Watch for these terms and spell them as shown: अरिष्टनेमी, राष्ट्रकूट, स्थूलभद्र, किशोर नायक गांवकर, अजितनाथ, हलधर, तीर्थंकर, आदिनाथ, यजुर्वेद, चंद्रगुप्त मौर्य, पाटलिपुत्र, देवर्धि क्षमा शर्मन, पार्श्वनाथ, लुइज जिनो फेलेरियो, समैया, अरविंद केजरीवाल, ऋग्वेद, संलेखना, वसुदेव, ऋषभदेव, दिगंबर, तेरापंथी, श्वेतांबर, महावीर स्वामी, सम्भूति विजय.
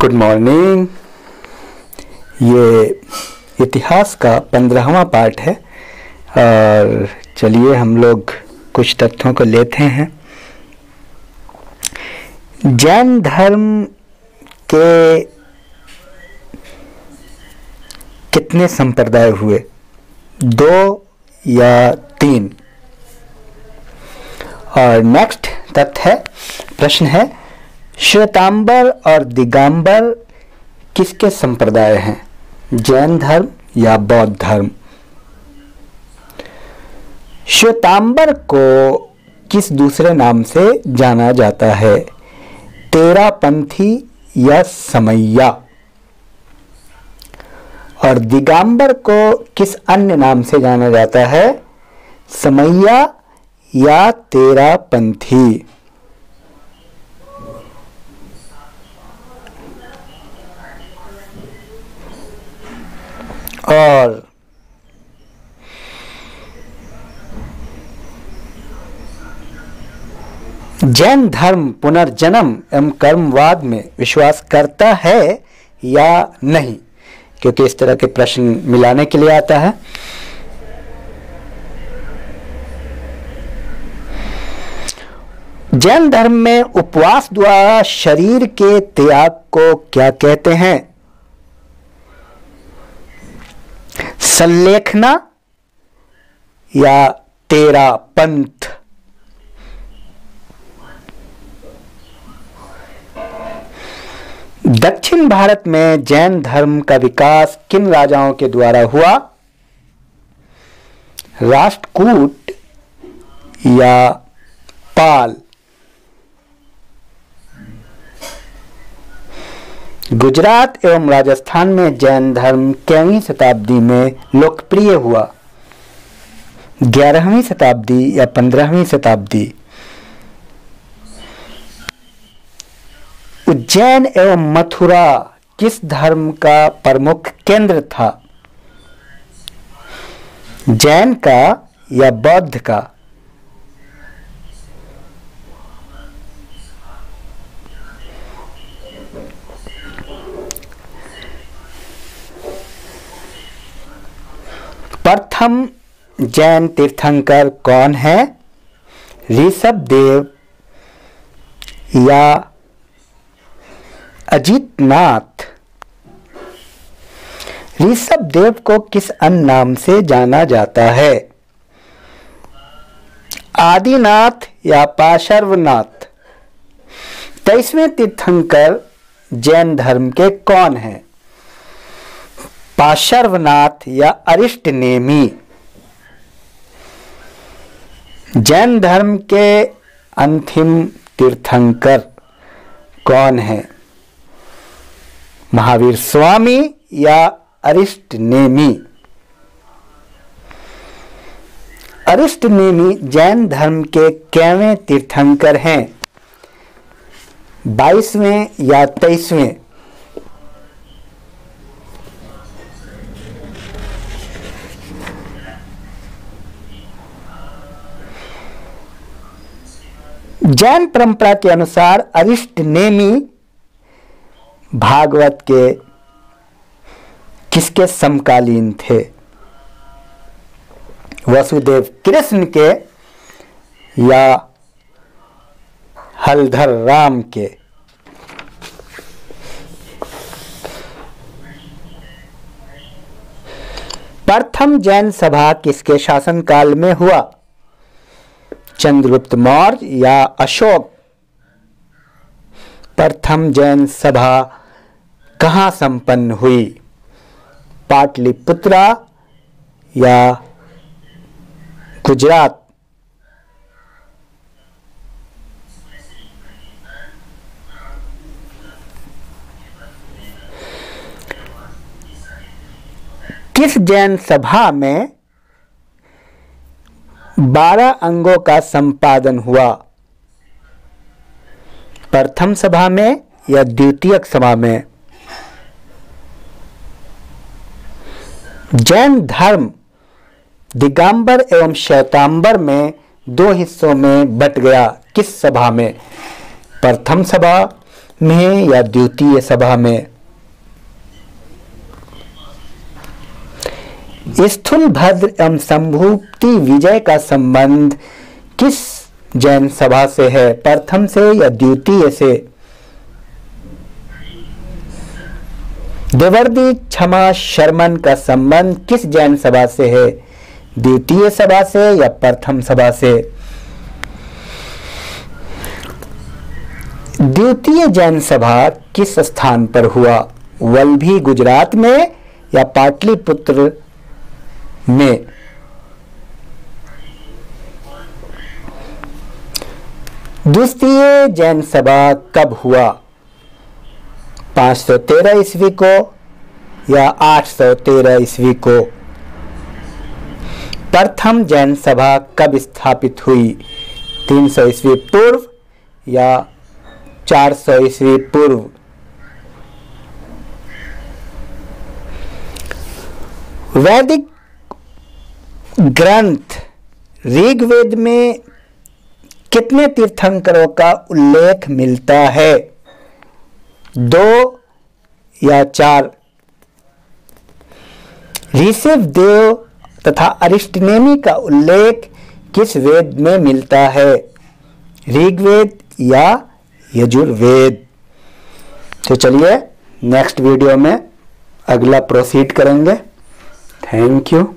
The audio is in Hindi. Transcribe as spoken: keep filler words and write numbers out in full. Good morning. ये इतिहास का पंद्रहवां पार्ट है और चलिए हम लोग कुछ तथ्यों को लेते हैं। जैन धर्म के कितने संप्रदाय हुए? दो या तीन। और नेक्स्ट तथ्य है, प्रश्न है, श्वेतांबर और दिगंबर किसके संप्रदाय हैं? जैन धर्म या बौद्ध धर्म? श्वेतांबर को किस दूसरे नाम से जाना जाता है? तेरापंथी या समैया? और दिगंबर को किस अन्य नाम से जाना जाता है? समैया या तेरापंथी? और जैन धर्म पुनर्जन्म एवं कर्मवाद में विश्वास करता है या नहीं? क्योंकि इस तरह के प्रश्न मिलाने के लिए आता है। जैन धर्म में उपवास द्वारा शरीर के त्याग को क्या कहते हैं? संलेखना या तेरापंथ? दक्षिण भारत में जैन धर्म का विकास किन राजाओं के द्वारा हुआ? राष्ट्रकूट या पाल? गुजरात एवं राजस्थान में जैन धर्म कैवीं शताब्दी में लोकप्रिय हुआ? ग्यारहवीं शताब्दी या पंद्रहवीं शताब्दी? उज्जैन एवं मथुरा किस धर्म का प्रमुख केंद्र था? जैन का या बौद्ध का? प्रथम जैन तीर्थंकर कौन है? ऋषभदेव या अजितनाथ? ऋषभदेव को किस अन्य नाम से जाना जाता है? आदिनाथ या पार्श्वनाथ? तेईसवें तीर्थंकर जैन धर्म के कौन हैं? पार्श्वनाथ या अरिष्टनेमी? जैन धर्म के अंतिम तीर्थंकर कौन है? महावीर स्वामी या अरिष्टनेमी? अरिष्टनेमी जैन धर्म के कैवें तीर्थंकर हैं? बाईसवें या तेईसवें? जैन परंपरा के अनुसार अरिष्टनेमी भागवत के किसके समकालीन थे? वसुदेव कृष्ण के या हलधर राम के? प्रथम जैन सभा किसके शासनकाल में हुआ? चंद्रगुप्त मौर्य या अशोक? प्रथम जैन सभा कहाँ संपन्न हुई? पाटलिपुत्र या गुजरात? किस जैन सभा में बारह अंगों का संपादन हुआ? प्रथम सभा में या द्वितीयक सभा में? जैन धर्म दिगंबर एवं श्वेतांबर में दो हिस्सों में बट गया, किस सभा में? प्रथम सभा में या द्वितीय सभा में। स्थूलभद्र एवं सम्भूति विजय का संबंध किस जैन सभा से है, प्रथम से या द्वितीय से? देवर्धि क्षमा शर्मन का संबंध किस जैन सभा से है, द्वितीय सभा से या प्रथम सभा से? द्वितीय जैन सभा किस स्थान पर हुआ, वल्लभी गुजरात में या पाटलिपुत्र में? द्वितीय जैन सभा कब हुआ, पाँच सौ तेरह ईस्वी को या आठ सौ तेरह ईस्वी को? प्रथम जैन सभा कब स्थापित हुई, तीन सौ ईस्वी पूर्व या चार सौ ईस्वी पूर्व? वैदिक ग्रंथ ऋग्वेद में कितने तीर्थंकरों का उल्लेख मिलता है, दो या चार? ऋषभदेव तथा अरिष्टनेमी का उल्लेख किस वेद में मिलता है, ऋग्वेद या यजुर्वेद? तो चलिए नेक्स्ट वीडियो में अगला प्रोसीड करेंगे। Thank you.